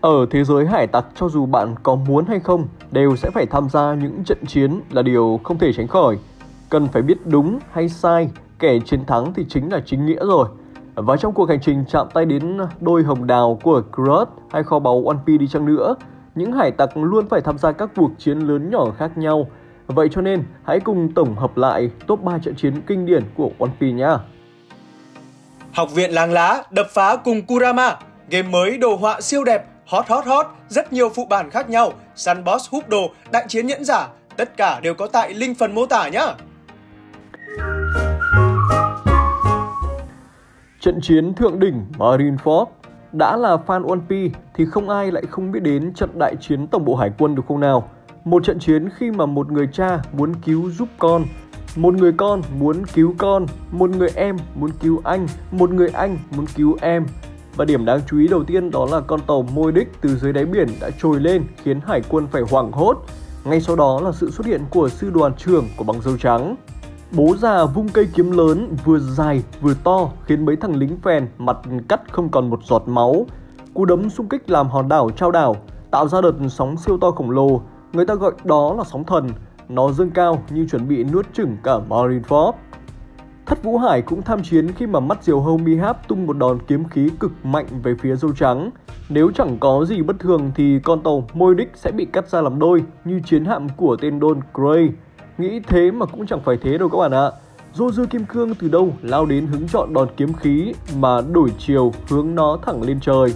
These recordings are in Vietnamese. Ở thế giới hải tặc, cho dù bạn có muốn hay không, đều sẽ phải tham gia những trận chiến là điều không thể tránh khỏi. Cần phải biết đúng hay sai, kẻ chiến thắng thì chính là chính nghĩa rồi. Và trong cuộc hành trình chạm tay đến đôi hồng đào của Crocodile hay kho báu One Piece đi chăng nữa, những hải tặc luôn phải tham gia các cuộc chiến lớn nhỏ khác nhau. Vậy cho nên, hãy cùng tổng hợp lại top 3 trận chiến kinh điển của One Piece nhé. Học viện làng lá, đập phá cùng Kurama, game mới đồ họa siêu đẹp, hot, rất nhiều phụ bản khác nhau, săn boss húp đồ, đại chiến nhẫn giả, tất cả đều có tại link phần mô tả nhá. Trận chiến thượng đỉnh Marineford. Đã là fan One Piece thì không ai lại không biết đến trận đại chiến tổng bộ hải quân được không nào? Một trận chiến khi mà một người cha muốn cứu giúp con, một người con muốn cứu con, một người em muốn cứu anh, một người anh muốn cứu em. Và điểm đáng chú ý đầu tiên đó là con tàu Môi Đích từ dưới đáy biển đã trồi lên khiến hải quân phải hoảng hốt. Ngay sau đó là sự xuất hiện của sư đoàn trưởng của băng dâu trắng. Bố già vung cây kiếm lớn vừa dài vừa to khiến mấy thằng lính phèn mặt cắt không còn một giọt máu. Cú đấm xung kích làm hòn đảo trao đảo, tạo ra đợt sóng siêu to khổng lồ, người ta gọi đó là sóng thần. Nó dâng cao như chuẩn bị nuốt chửng cả Marineford. Thất Vũ Hải cũng tham chiến khi mà mắt diều hâu Mihap tung một đòn kiếm khí cực mạnh về phía dâu trắng. Nếu chẳng có gì bất thường thì con tàu Môi Đích sẽ bị cắt ra làm đôi như chiến hạm của tên Don Gray. Nghĩ thế mà cũng chẳng phải thế đâu các bạn ạ. Dô dư kim cương từ đâu lao đến hứng chọn đòn kiếm khí mà đổi chiều hướng nó thẳng lên trời.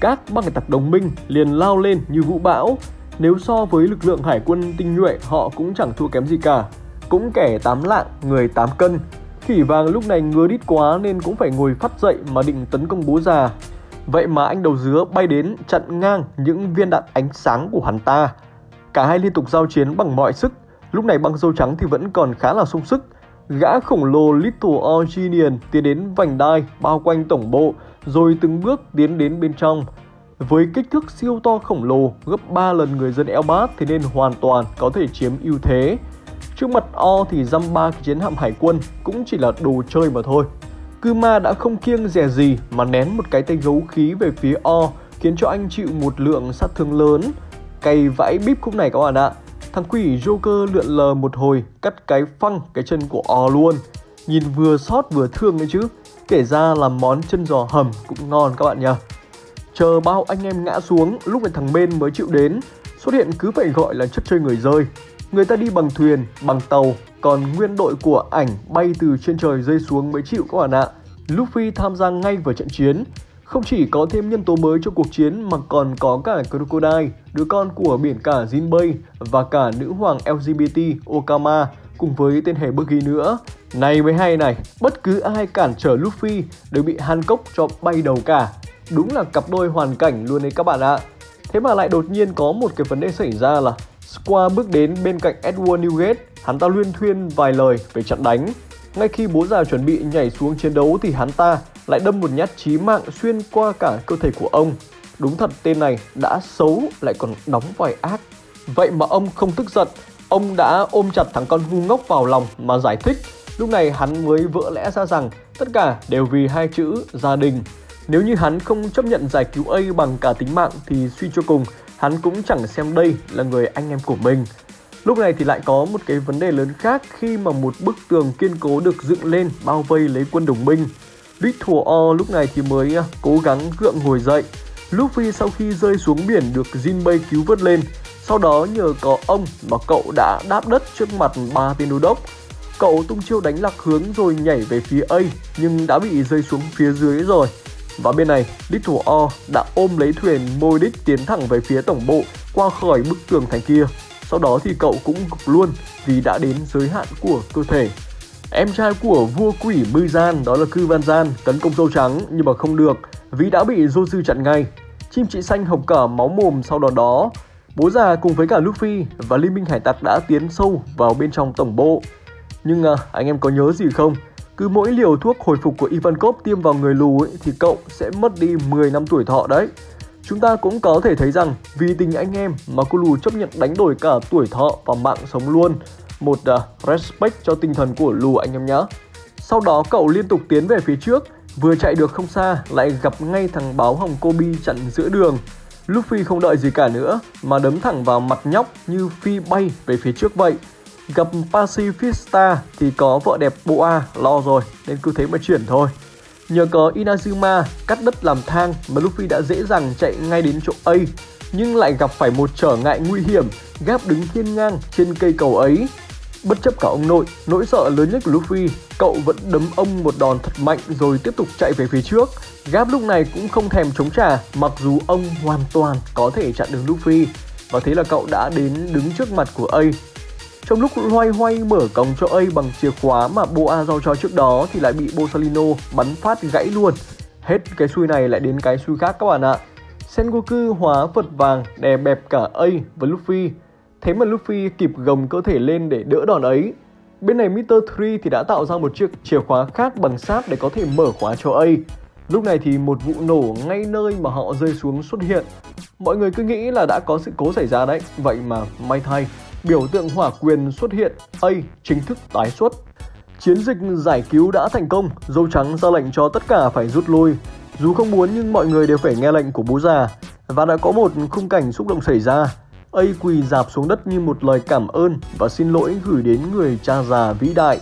Các băng hải tặc đồng minh liền lao lên như vũ bão. Nếu so với lực lượng hải quân tinh nhuệ họ cũng chẳng thua kém gì cả. Cũng kẻ 8 lạng, người 8 cân. Khỉ vàng lúc này ngứa đít quá nên cũng phải ngồi phắt dậy mà định tấn công bố già. Vậy mà anh đầu dứa bay đến chặn ngang những viên đạn ánh sáng của hắn ta. Cả hai liên tục giao chiến bằng mọi sức. Lúc này băng dâu trắng thì vẫn còn khá là sung sức. Gã khổng lồ Little Orginian tiến đến vành đai bao quanh tổng bộ rồi từng bước tiến đến bên trong. Với kích thước siêu to khổng lồ gấp 3 lần người dân Elbat thì nên hoàn toàn có thể chiếm ưu thế. Trước mặt O thì dăm ba cái chiến hạm hải quân cũng chỉ là đồ chơi mà thôi. Kuma đã không kiêng dè gì mà nén một cái tay gấu khí về phía O khiến cho anh chịu một lượng sát thương lớn. Cày vãi bíp khúc này các bạn ạ. Thằng quỷ Joker lượn lờ một hồi cắt cái phăng cái chân của O luôn. Nhìn vừa sót vừa thương đấy chứ. Kể ra là món chân giò hầm cũng ngon các bạn nhờ. Chờ bao anh em ngã xuống lúc này thằng bên mới chịu đến. Xuất hiện cứ phải gọi là chất chơi người rơi. Người ta đi bằng thuyền, bằng tàu, còn nguyên đội của ảnh bay từ trên trời rơi xuống mới chịu các bạn ạ. Luffy tham gia ngay vào trận chiến. Không chỉ có thêm nhân tố mới cho cuộc chiến mà còn có cả Crocodile, đứa con của biển cả Jinbei và cả nữ hoàng LGBT Otama cùng với tên hề Buggy nữa. Này mới hay này, bất cứ ai cản trở Luffy đều bị Hancock cho bay đầu cả. Đúng là cặp đôi hoàn cảnh luôn đấy các bạn ạ. Thế mà lại đột nhiên có một cái vấn đề xảy ra là Squall bước đến bên cạnh Edward Newgate, hắn ta luyên thuyên vài lời về trận đánh. Ngay khi bố già chuẩn bị nhảy xuống chiến đấu thì hắn ta lại đâm một nhát chí mạng xuyên qua cả cơ thể của ông. Đúng thật tên này đã xấu lại còn đóng vài ác. Vậy mà ông không tức giận, ông đã ôm chặt thằng con ngu ngốc vào lòng mà giải thích. Lúc này hắn mới vỡ lẽ ra rằng tất cả đều vì hai chữ gia đình. Nếu như hắn không chấp nhận giải cứu A bằng cả tính mạng thì suy cho cùng, hắn cũng chẳng xem đây là người anh em của mình. Lúc này thì lại có một cái vấn đề lớn khác khi mà một bức tường kiên cố được dựng lên bao vây lấy quân đồng minh. Little O lúc này thì mới cố gắng gượng ngồi dậy. Luffy sau khi rơi xuống biển được Jinbei cứu vớt lên. Sau đó nhờ có ông mà cậu đã đáp đất trước mặt ba tên đô đốc. Cậu tung chiêu đánh lạc hướng rồi nhảy về phía A nhưng đã bị rơi xuống phía dưới rồi. Và bên này, Little O đã ôm lấy thuyền Môi Đích tiến thẳng về phía tổng bộ qua khỏi bức tường thành kia. Sau đó thì cậu cũng gục luôn vì đã đến giới hạn của cơ thể. Em trai của vua quỷ Mư Gian đó là Cư Văn Gian tấn công dâu trắng nhưng mà không được vì đã bị Dô Dư chặn ngay. Chim chị xanh hộc cả máu mồm sau đòn đó. Bố già cùng với cả Luffy và Liên minh hải tặc đã tiến sâu vào bên trong tổng bộ. Nhưng anh em có nhớ gì không? Cứ mỗi liều thuốc hồi phục của Ivankov tiêm vào người lù ấy, thì cậu sẽ mất đi 10 năm tuổi thọ đấy. Chúng ta cũng có thể thấy rằng vì tình anh em mà cô lù chấp nhận đánh đổi cả tuổi thọ và mạng sống luôn. Một respect cho tinh thần của lù anh em nhé. Sau đó cậu liên tục tiến về phía trước Vừa chạy được không xa lại gặp ngay thằng báo hồng Kobe chặn giữa đường. Luffy không đợi gì cả nữa mà đấm thẳng vào mặt nhóc như phi bay về phía trước vậy. Gặp Pacifista thì có vợ đẹp Boa Lo rồi nên cứ thế mà chuyển thôi. Nhờ có Inazuma cắt đất làm thang mà Luffy đã dễ dàng chạy ngay đến chỗ ấy, nhưng lại gặp phải một trở ngại nguy hiểm. Garp đứng hiên ngang trên cây cầu ấy. Bất chấp cả ông nội, nỗi sợ lớn nhất của Luffy, cậu vẫn đấm ông một đòn thật mạnh rồi tiếp tục chạy về phía trước. Garp lúc này cũng không thèm chống trả, mặc dù ông hoàn toàn có thể chặn được Luffy. Và thế là cậu đã đến đứng trước mặt của Ace. Trong lúc loay hoay mở còng cho Ace bằng chìa khóa mà Boa giao cho trước đó thì lại bị Borsalino bắn phát gãy luôn. Hết cái xui này lại đến cái xui khác các bạn ạ. Sengoku hóa vật vàng đè bẹp cả Ace và Luffy. Thế mà Luffy kịp gồng cơ thể lên để đỡ đòn ấy. Bên này Mr. 3 thì đã tạo ra một chiếc chìa khóa khác bằng sáp để có thể mở khóa cho Ace. Lúc này thì một vụ nổ ngay nơi mà họ rơi xuống xuất hiện. Mọi người cứ nghĩ là đã có sự cố xảy ra đấy, vậy mà may thay, biểu tượng hỏa quyền xuất hiện, Ace chính thức tái xuất. Chiến dịch giải cứu đã thành công, Dâu Trắng ra lệnh cho tất cả phải rút lui. Dù không muốn nhưng mọi người đều phải nghe lệnh của bố già. Và đã có một khung cảnh xúc động xảy ra. Ace quỳ dạp xuống đất như một lời cảm ơn và xin lỗi gửi đến người cha già vĩ đại.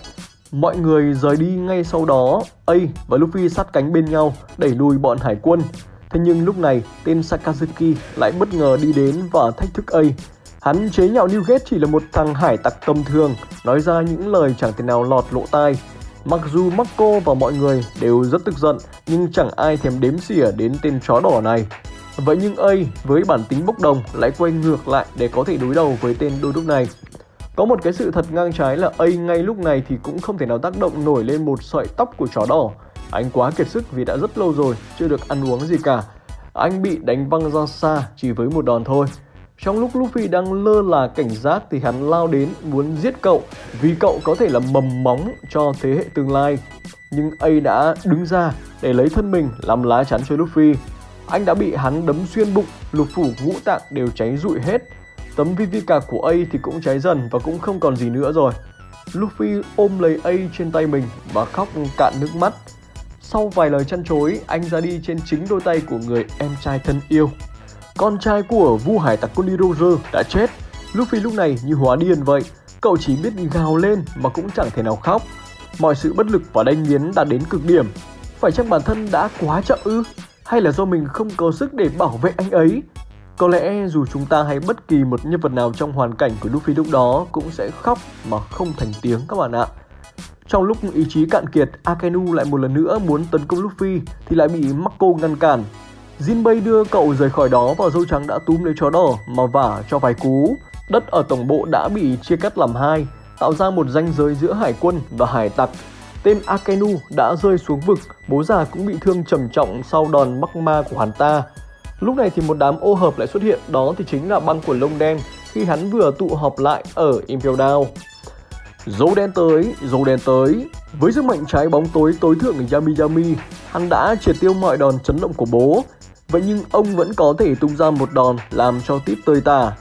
Mọi người rời đi ngay sau đó, Ace và Luffy sát cánh bên nhau, đẩy lùi bọn hải quân. Thế nhưng lúc này, tên Sakazuki lại bất ngờ đi đến và thách thức Ace. Hắn chế nhạo Newgate chỉ là một thằng hải tặc tầm thường, nói ra những lời chẳng thể nào lọt lỗ tai. Mặc dù Marco và mọi người đều rất tức giận, nhưng chẳng ai thèm đếm xỉa đến tên chó đỏ này. Vậy nhưng Ace với bản tính bốc đồng lại quay ngược lại để có thể đối đầu với tên đô đốc này. Có một cái sự thật ngang trái là Ace ngay lúc này thì cũng không thể nào tác động nổi lên một sợi tóc của chó đỏ. Anh quá kiệt sức vì đã rất lâu rồi chưa được ăn uống gì cả. Anh bị đánh văng ra xa chỉ với một đòn thôi. Trong lúc Luffy đang lơ là cảnh giác thì hắn lao đến muốn giết cậu vì cậu có thể là mầm móng cho thế hệ tương lai. Nhưng Ace đã đứng ra để lấy thân mình làm lá chắn cho Luffy. Anh đã bị hắn đấm xuyên bụng, lục phủ ngũ tạng đều cháy rụi hết. Tấm Vivica của Ace thì cũng cháy dần và cũng không còn gì nữa rồi. Luffy ôm lấy Ace trên tay mình và khóc cạn nước mắt. Sau vài lời trăn trối, anh ra đi trên chính đôi tay của người em trai thân yêu. Con trai của vua hải tặc Cody Roger đã chết. Luffy lúc này như hóa điên vậy. Cậu chỉ biết gào lên mà cũng chẳng thể nào khóc. Mọi sự bất lực và đánh nghiến đã đến cực điểm. Phải chăng bản thân đã quá chậm ư? Hay là do mình không có sức để bảo vệ anh ấy? Có lẽ dù chúng ta hay bất kỳ một nhân vật nào trong hoàn cảnh của Luffy lúc đó cũng sẽ khóc mà không thành tiếng các bạn ạ. Trong lúc ý chí cạn kiệt, Akainu lại một lần nữa muốn tấn công Luffy thì lại bị Marco ngăn cản. Jinbei đưa cậu rời khỏi đó và Dâu Trắng đã túm lấy chó đỏ mà vả cho vài cú. Đất ở tổng bộ đã bị chia cắt làm hai, tạo ra một ranh giới giữa hải quân và hải tặc. Tên Akainu đã rơi xuống vực, bố già cũng bị thương trầm trọng sau đòn magma của hắn ta. Lúc này thì một đám ô hợp lại xuất hiện, đó thì chính là băng của Lông Đen khi hắn vừa tụ họp lại ở Impel Down. Dấu đen tới, dấu đen tới. Với sức mạnh trái bóng tối tối thượng của Yami, hắn đã triệt tiêu mọi đòn chấn động của bố. Vậy nhưng ông vẫn có thể tung ra một đòn làm cho tít tơi tả.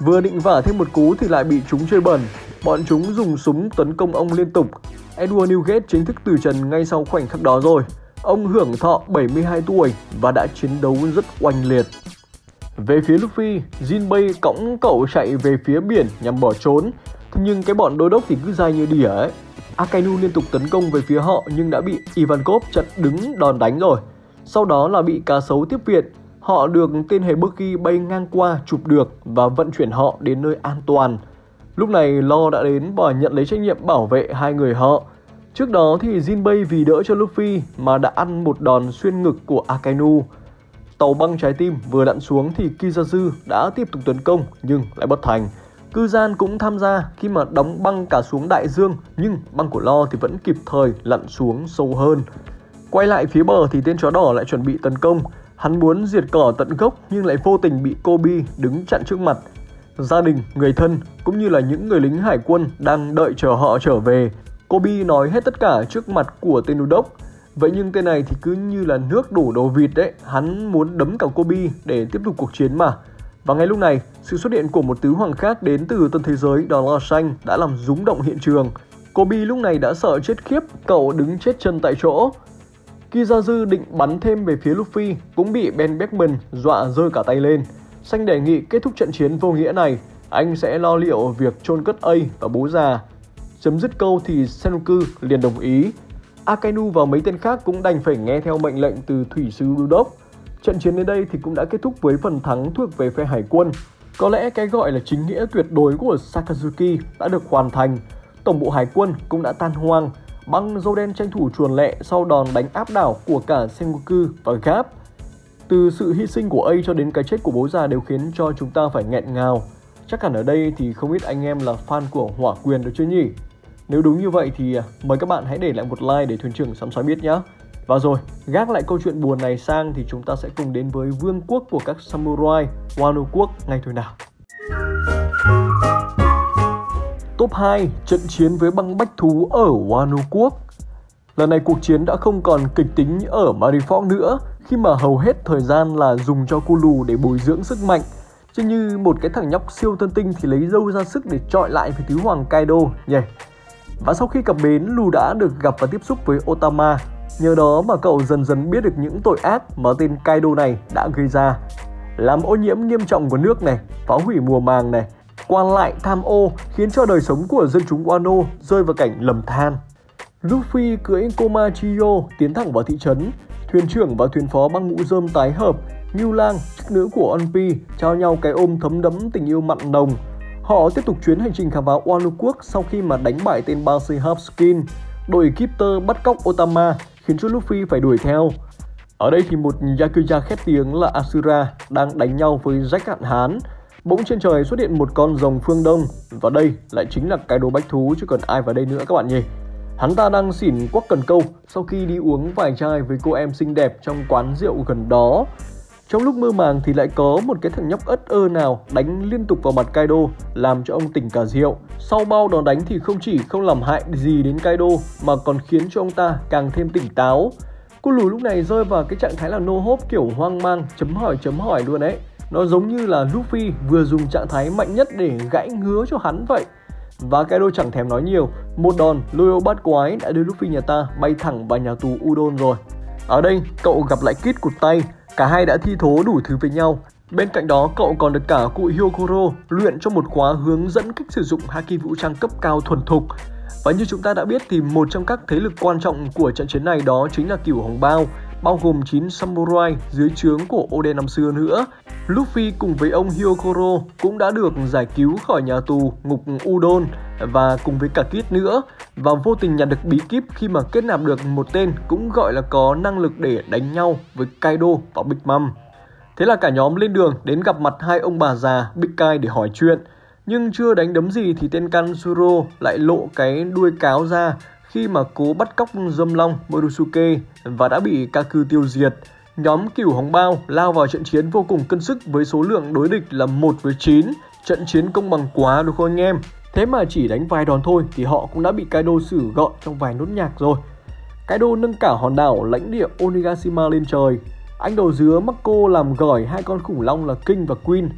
Vừa định vả thêm một cú thì lại bị chúng chơi bẩn. Bọn chúng dùng súng tấn công ông liên tục. Edward Newgate chính thức từ trần ngay sau khoảnh khắc đó rồi. Ông hưởng thọ 72 tuổi và đã chiến đấu rất oanh liệt. Về phía Luffy, Jinbei cõng cậu chạy về phía biển nhằm bỏ trốn. Thế nhưng cái bọn đô đốc thì cứ dai như đỉa ấy. Akainu liên tục tấn công về phía họ nhưng đã bị Ivankov chặn đứng đòn đánh rồi. Sau đó là bị cá sấu tiếp viện. Họ được tên hề Buggy bay ngang qua chụp được và vận chuyển họ đến nơi an toàn. Lúc này Law đã đến và nhận lấy trách nhiệm bảo vệ hai người họ. Trước đó thì Jinbei vì đỡ cho Luffy mà đã ăn một đòn xuyên ngực của Akainu. Tàu băng trái tim vừa đặn xuống thì Kizaru đã tiếp tục tấn công nhưng lại bất thành. Cư Gian cũng tham gia khi mà đóng băng cả xuống đại dương nhưng băng của Law thì vẫn kịp thời lặn xuống sâu hơn. Quay lại phía bờ thì tên chó đỏ lại chuẩn bị tấn công. Hắn muốn diệt cỏ tận gốc nhưng lại vô tình bị Kobe đứng chặn trước mặt. Gia đình, người thân cũng như là những người lính hải quân đang đợi chờ họ trở về. Kobe nói hết tất cả trước mặt của tên đô đốc. Vậy nhưng tên này thì cứ như là nước đổ đồ vịt đấy. Hắn muốn đấm cả Kobe để tiếp tục cuộc chiến mà. Và ngay lúc này, sự xuất hiện của một tứ hoàng khác đến từ tân thế giới đó là Xanh đã làm rúng động hiện trường. Kobe lúc này đã sợ chết khiếp, cậu đứng chết chân tại chỗ. Kizaru định bắn thêm về phía Luffy cũng bị Ben Beckman dọa rơi cả tay lên. Xanh đề nghị kết thúc trận chiến vô nghĩa này, anh sẽ lo liệu việc chôn cất A và bố già. Chấm dứt câu thì Sengoku liền đồng ý. Akainu và mấy tên khác cũng đành phải nghe theo mệnh lệnh từ thủy sư Udon. Trận chiến đến đây thì cũng đã kết thúc với phần thắng thuộc về phe hải quân. Có lẽ cái gọi là chính nghĩa tuyệt đối của Sakazuki đã được hoàn thành. Tổng bộ hải quân cũng đã tan hoang. Băng dâu đen tranh thủ chuồn lẹ sau đòn đánh áp đảo của cả Sengoku và Garp. Từ sự hy sinh của A cho đến cái chết của bố già đều khiến cho chúng ta phải nghẹn ngào. Chắc hẳn ở đây thì không ít anh em là fan của Hỏa Quyền được chứ nhỉ? Nếu đúng như vậy thì mời các bạn hãy để lại một like để thuyền trưởng Săm Soi biết nhé. Và rồi, gác lại câu chuyện buồn này sang thì chúng ta sẽ cùng đến với vương quốc của các samurai, Wano quốc ngay thôi nào. Top 2, trận chiến với băng bách thú ở Wano quốc. Lần này cuộc chiến đã không còn kịch tính ở Marineford nữa, khi mà hầu hết thời gian là dùng cho cu lù để bồi dưỡng sức mạnh. Chứ như một cái thằng nhóc siêu tân tinh thì lấy dâu ra sức để chọi lại với tứ hoàng Kaido nhỉ. Và sau khi cập bến, Lu đã được gặp và tiếp xúc với Otama. Nhờ đó mà cậu dần dần biết được những tội ác mà tên Kaido này đã gây ra. Làm ô nhiễm nghiêm trọng của nước này, phá hủy mùa màng này, quan lại tham ô khiến cho đời sống của dân chúng Wano rơi vào cảnh lầm than. Luffy cưỡi Komachiyo tiến thẳng vào thị trấn. Thuyền trưởng và thuyền phó băng mũ rơm tái hợp, Ngưu Lang, chức nữ của One Piece trao nhau cái ôm thấm đẫm tình yêu mặn nồng. Họ tiếp tục chuyến hành trình khám phá Wano quốc sau khi mà đánh bại tên Bashi Hopkins. Đội Keeper bắt cóc Otama khiến cho Luffy phải đuổi theo. Ở đây thì một Yakuza khét tiếng là Asura đang đánh nhau với Jack hạn hán. Bỗng trên trời xuất hiện một con rồng phương đông, và đây lại chính là Kaido bách thú chứ còn ai vào đây nữa các bạn nhỉ. Hắn ta đang xỉn quắc cần câu sau khi đi uống vài chai với cô em xinh đẹp trong quán rượu gần đó. Trong lúc mơ màng thì lại có một cái thằng nhóc ất ơ nào đánh liên tục vào mặt Kaido làm cho ông tỉnh cả rượu. Sau bao đòn đánh thì không chỉ không làm hại gì đến Kaido mà còn khiến cho ông ta càng thêm tỉnh táo. Cô lù lúc này rơi vào cái trạng thái là no hope kiểu hoang mang, chấm hỏi luôn ấy. Nó giống như là Luffy vừa dùng trạng thái mạnh nhất để gãi ngứa cho hắn vậy. Và Kaido chẳng thèm nói nhiều, một đòn lôi ô bát quái đã đưa Luffy nhà ta bay thẳng vào nhà tù Udon rồi. Ở đây cậu gặp lại Kid cụt tay. Cả hai đã thi thố đủ thứ với nhau. Bên cạnh đó cậu còn được cả cụ Hyokuro luyện cho một khóa hướng dẫn cách sử dụng haki vũ trang cấp cao thuần thục. Và như chúng ta đã biết thì một trong các thế lực quan trọng của trận chiến này đó chính là Cửu Hồng Bao, bao gồm 9 samurai dưới trướng của Oden năm xưa nữa. Luffy cùng với ông Hyokuro cũng đã được giải cứu khỏi nhà tù ngục Udon và cùng với cả Kid nữa, và vô tình nhặt được bí kíp khi mà kết nạp được một tên cũng gọi là có năng lực để đánh nhau với Kaido và Big Mom. Thế là cả nhóm lên đường đến gặp mặt hai ông bà già Big Kai để hỏi chuyện. Nhưng chưa đánh đấm gì thì tên Kanzuro lại lộ cái đuôi cáo ra khi mà cố bắt cóc dâm long Morusuke và đã bị Kaku tiêu diệt. Nhóm Cửu Hồng Bao lao vào trận chiến vô cùng cân sức với số lượng đối địch là 1 với 9. Trận chiến công bằng quá đúng không anh em? Thế mà chỉ đánh vài đòn thôi thì họ cũng đã bị Kaido xử gọn trong vài nốt nhạc rồi. Kaido nâng cả hòn đảo lãnh địa Onigashima lên trời. Anh đầu dứa Marco làm gỏi hai con khủng long là King và Queen.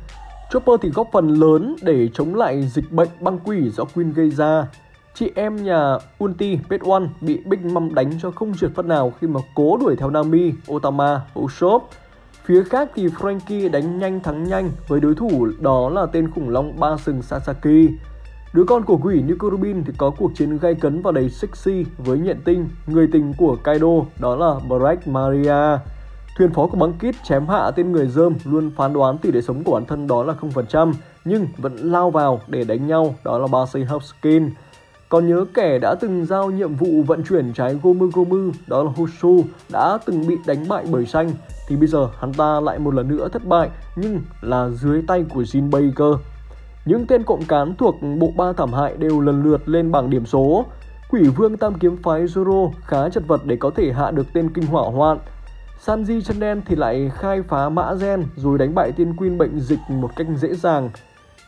Chopper thì góp phần lớn để chống lại dịch bệnh băng quỷ do Queen gây ra. Chị em nhà Unti, Pet One bị Big Mom đánh cho không trượt phát nào khi mà cố đuổi theo Nami, Otama, Usopp. Phía khác thì Frankie đánh nhanh thắng nhanh với đối thủ đó là tên khủng long ba sừng Sasaki. Đứa con của quỷ Nikorubin thì có cuộc chiến gay cấn và đầy sexy với nhện tinh, người tình của Kaido đó là Black Maria. Thuyền phó của băng Kid chém hạ tên người dơm luôn phán đoán tỷ lệ sống của bản thân đó là 0%, nhưng vẫn lao vào để đánh nhau đó là Bashi Hopkins. Còn nhớ kẻ đã từng giao nhiệm vụ vận chuyển trái Gomu Gomu đó là Hoshu đã từng bị đánh bại bởi xanh thì bây giờ hắn ta lại một lần nữa thất bại nhưng là dưới tay của Jinbei cơ. Những tên cộng cán thuộc bộ ba thảm hại đều lần lượt lên bảng điểm số. Quỷ vương tam kiếm phái Zoro khá chật vật để có thể hạ được tên kinh hỏa hoạn. Sanji chân đen thì lại khai phá mã gen rồi đánh bại tiên Queen bệnh dịch một cách dễ dàng.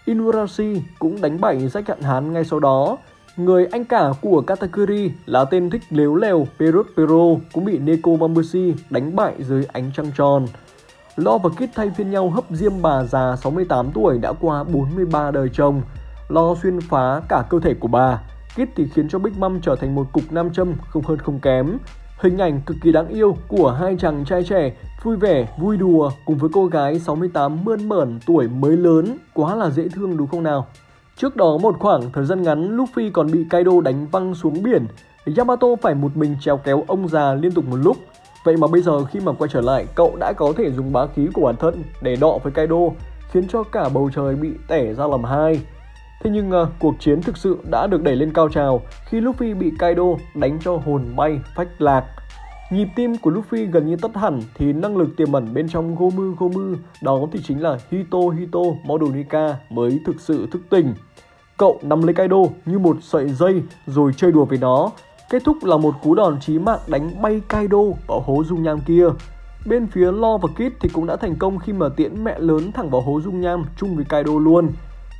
Inurashi cũng đánh bại Jack hạn hán ngay sau đó. Người anh cả của Katakuri là tên thích lếu lèo Perot Pero cũng bị Neko Mamushi đánh bại dưới ánh trăng tròn. Law và Kid thay phiên nhau hấp diêm bà già 68 tuổi đã qua 43 đời chồng. Law xuyên phá cả cơ thể của bà. Kid thì khiến cho Big Mom trở thành một cục nam châm không hơn không kém. Hình ảnh cực kỳ đáng yêu của hai chàng trai trẻ vui vẻ, vui đùa cùng với cô gái 68 mơn mởn tuổi mới lớn, quá là dễ thương đúng không nào? Trước đó một khoảng thời gian ngắn, Luffy còn bị Kaido đánh văng xuống biển. Yamato phải một mình trèo kéo ông già liên tục một lúc. Vậy mà bây giờ khi mà quay trở lại, cậu đã có thể dùng bá khí của bản thân để đọ với Kaido, khiến cho cả bầu trời bị tẻ ra làm hai. Thế nhưng cuộc chiến thực sự đã được đẩy lên cao trào khi Luffy bị Kaido đánh cho hồn bay phách lạc. Nhịp tim của Luffy gần như tắt hẳn thì năng lực tiềm ẩn bên trong Gomu Gomu đó thì chính là Hito Modonika mới thực sự thức tỉnh. Cậu nắm lấy Kaido như một sợi dây rồi chơi đùa với nó. Kết thúc là một cú đòn chí mạng đánh bay Kaido vào hố dung nham kia. Bên phía Law và Kid thì cũng đã thành công khi mà tiễn mẹ lớn thẳng vào hố dung nham chung với Kaido luôn.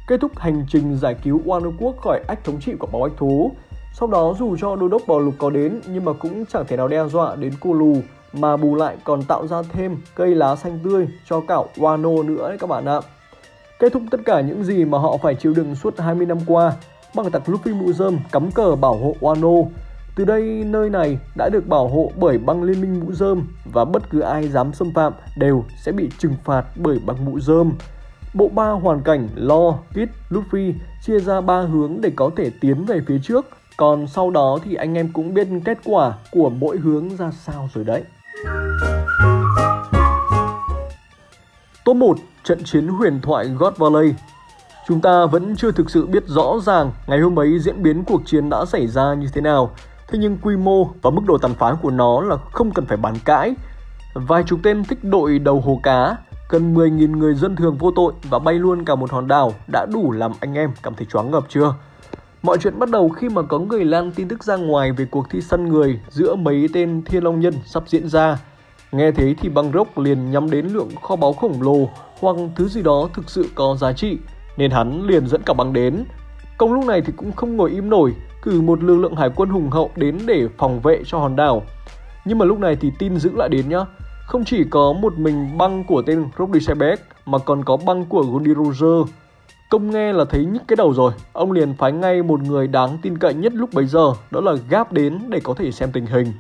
Kết thúc hành trình giải cứu Wano Quốc khỏi ách thống trị của báo ách thú. Sau đó dù cho đô đốc Bảo Lục có đến nhưng mà cũng chẳng thể nào đe dọa đến cô lù, mà bù lại còn tạo ra thêm cây lá xanh tươi cho cả Wano nữa đấy các bạn ạ. Kết thúc tất cả những gì mà họ phải chịu đựng suốt 20 năm qua bằng tặc Luffy mũ rơm cắm cờ bảo hộ Wano. Từ đây nơi này đã được bảo hộ bởi băng liên minh mũ rơm và bất cứ ai dám xâm phạm đều sẽ bị trừng phạt bởi băng mũ rơm. Bộ ba hoàn cảnh Law, Kid, Luffy chia ra 3 hướng để có thể tiến về phía trước. Còn sau đó thì anh em cũng biết kết quả của mỗi hướng ra sao rồi đấy. Top 1. Trận chiến huyền thoại God Valley. Chúng ta vẫn chưa thực sự biết rõ ràng ngày hôm ấy diễn biến cuộc chiến đã xảy ra như thế nào. Thế nhưng quy mô và mức độ tàn phá của nó là không cần phải bàn cãi. Vài chục tên thích đội đầu hồ cá, cần 10.000 người dân thường vô tội và bay luôn cả một hòn đảo đã đủ làm anh em cảm thấy choáng ngợp chưa? Mọi chuyện bắt đầu khi mà có người lan tin tức ra ngoài về cuộc thi săn người giữa mấy tên thiên long nhân sắp diễn ra. Nghe thế thì băng rốc liền nhắm đến lượng kho báu khổng lồ hoặc thứ gì đó thực sự có giá trị, nên hắn liền dẫn cả băng đến. Công lúc này thì cũng không ngồi im nổi, cử một lực lượng hải quân hùng hậu đến để phòng vệ cho hòn đảo. Nhưng mà lúc này thì tin giữ lại đến nhá. Không chỉ có một mình băng của tên Rodriguez mà còn có băng của Goldie Roger. Công nghe là thấy nhức cái đầu rồi, ông liền phái ngay một người đáng tin cậy nhất lúc bấy giờ, đó là Garp đến để có thể xem tình hình.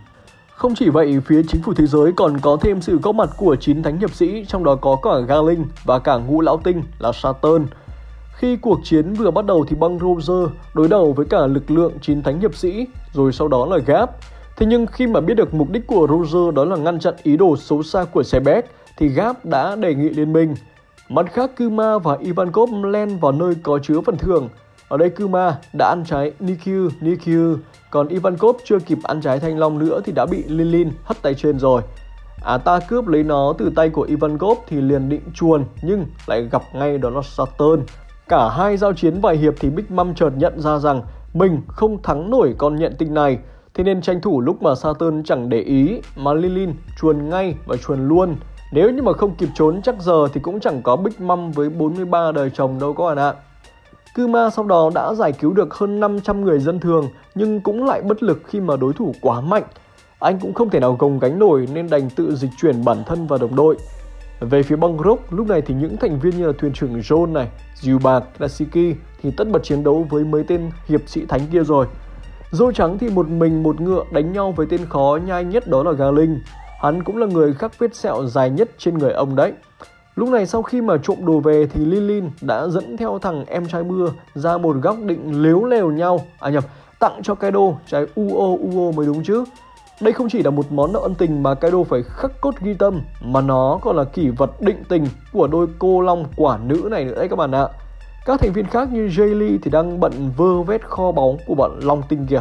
Không chỉ vậy, phía chính phủ thế giới còn có thêm sự góp mặt của 9 thánh hiệp sĩ, trong đó có cả Garling và cả ngũ lão tinh là Saturn. Khi cuộc chiến vừa bắt đầu thì băng Roger đối đầu với cả lực lượng 9 thánh hiệp sĩ, rồi sau đó là Garp. Thế nhưng khi mà biết được mục đích của Roger đó là ngăn chặn ý đồ xấu xa của Sebek thì Garp đã đề nghị liên minh. Mặt khác, Kuma và Ivankov len vào nơi có chứa phần thưởng. Ở đây Kuma đã ăn trái Nikyu, còn Ivankov chưa kịp ăn trái thanh long nữa thì đã bị Lin hất tay trên rồi. Ta cướp lấy nó từ tay của Ivankov thì liền định chuồn nhưng lại gặp ngay đó là Saturn. Cả hai giao chiến vài hiệp thì Big Mom chợt nhận ra rằng mình không thắng nổi con nhện tinh này. Thế nên tranh thủ lúc mà Saturn chẳng để ý mà Lin chuồn ngay và chuồn luôn. Nếu như mà không kịp trốn chắc giờ thì cũng chẳng có Big Mom với 43 đời chồng đâu các bạn ạ. Kuma sau đó đã giải cứu được hơn 500 người dân thường nhưng cũng lại bất lực khi mà đối thủ quá mạnh. Anh cũng không thể nào gồng gánh nổi nên đành tự dịch chuyển bản thân và đồng đội. Về phía băng Rock, lúc này thì những thành viên như là thuyền trưởng John này, Zubat, Shiki thì tất bật chiến đấu với mấy tên hiệp sĩ thánh kia rồi. Dâu trắng thì một mình một ngựa đánh nhau với tên khó nhai nhất đó là Garling. Hắn cũng là người khắc vết sẹo dài nhất trên người ông đấy. Lúc này sau khi mà trộm đồ về thì Lin đã dẫn theo thằng em trai mưa ra một góc định lếu lều nhau. Tặng cho Kaido trái Uo mới đúng chứ. Đây không chỉ là một món nợ ân tình mà Kaido phải khắc cốt ghi tâm, mà nó còn là kỷ vật định tình của đôi cô long quả nữ này nữa đấy các bạn ạ. Các thành viên khác như Jaylee thì đang bận vơ vét kho báu của bọn long tinh kìa.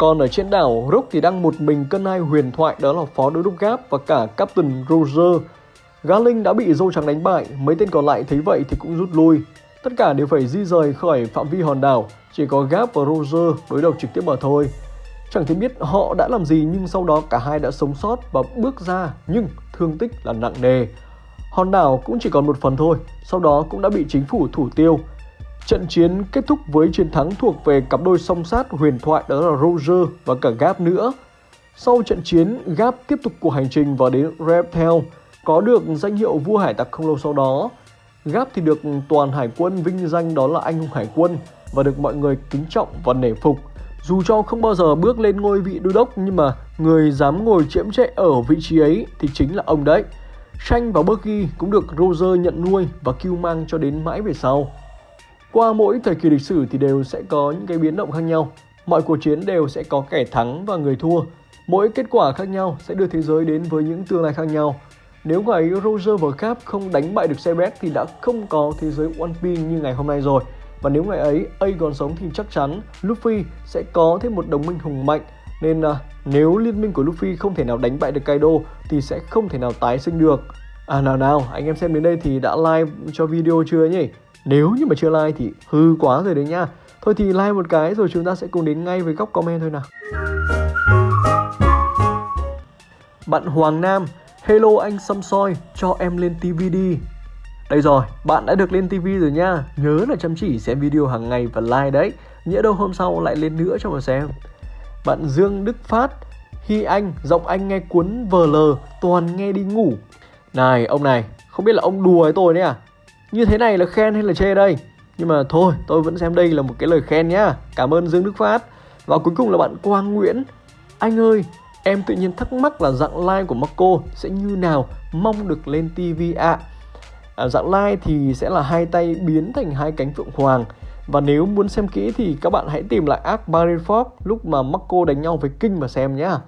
Còn ở trên đảo, Rock thì đang một mình cân hai huyền thoại đó là phó đô đốc Garp và cả Captain Roger. Garling đã bị dâu trắng đánh bại, mấy tên còn lại thấy vậy thì cũng rút lui. Tất cả đều phải di rời khỏi phạm vi hòn đảo, chỉ có Garp và Roger đối đầu trực tiếp mà thôi. Chẳng thể biết họ đã làm gì nhưng sau đó cả hai đã sống sót và bước ra, nhưng thương tích là nặng nề. Hòn đảo cũng chỉ còn một phần thôi, sau đó cũng đã bị chính phủ thủ tiêu. Trận chiến kết thúc với chiến thắng thuộc về cặp đôi song sát huyền thoại đó là Roger và cả Garp nữa. Sau trận chiến, Garp tiếp tục cuộc hành trình và đến Reptel, có được danh hiệu vua hải tặc không lâu sau đó. Garp thì được toàn hải quân vinh danh đó là anh hùng hải quân và được mọi người kính trọng và nể phục. Dù cho không bao giờ bước lên ngôi vị đô đốc, nhưng mà người dám ngồi chiếm trệ ở vị trí ấy thì chính là ông đấy. Sanh và Buggy cũng được Roger nhận nuôi và cưu mang cho đến mãi về sau. Qua mỗi thời kỳ lịch sử thì đều sẽ có những cái biến động khác nhau. Mọi cuộc chiến đều sẽ có kẻ thắng và người thua. Mỗi kết quả khác nhau sẽ đưa thế giới đến với những tương lai khác nhau. Nếu ngày Roger và Garp không đánh bại được Zebek thì đã không có thế giới One Piece như ngày hôm nay rồi. Và nếu ngày ấy Ace còn sống thì chắc chắn Luffy sẽ có thêm một đồng minh hùng mạnh. Nên nếu liên minh của Luffy không thể nào đánh bại được Kaido thì sẽ không thể nào tái sinh được. Nào anh em xem đến đây thì đã like cho video chưa nhỉ? Nếu như mà chưa like thì hư quá rồi đấy nha. Thôi thì like một cái rồi chúng ta sẽ cùng đến ngay với góc comment thôi nào. Bạn Hoàng Nam: hello anh Săm Soi, cho em lên TV đi. Đây rồi, bạn đã được lên TV rồi nha. Nhớ là chăm chỉ xem video hàng ngày và like đấy. Nhỡ đâu hôm sau lại lên nữa cho mà xem. Bạn Dương Đức Phát: hi anh, giọng anh nghe cuốn vờ lờ, toàn nghe đi ngủ. Này ông này, không biết là ông đùa với tôi đấy à? Như thế này là khen hay là chê đây? Nhưng mà thôi, tôi vẫn xem đây là một cái lời khen nhá. Cảm ơn Dương Đức Phát. Và cuối cùng là bạn Quang Nguyễn: anh ơi, em tự nhiên thắc mắc là dạng live của Marco sẽ như nào, mong được lên TV ạ. Dạng live thì sẽ là hai tay biến thành hai cánh phượng hoàng. Và nếu muốn xem kỹ thì các bạn hãy tìm lại arc Marineford lúc mà Marco đánh nhau với King mà xem nhá.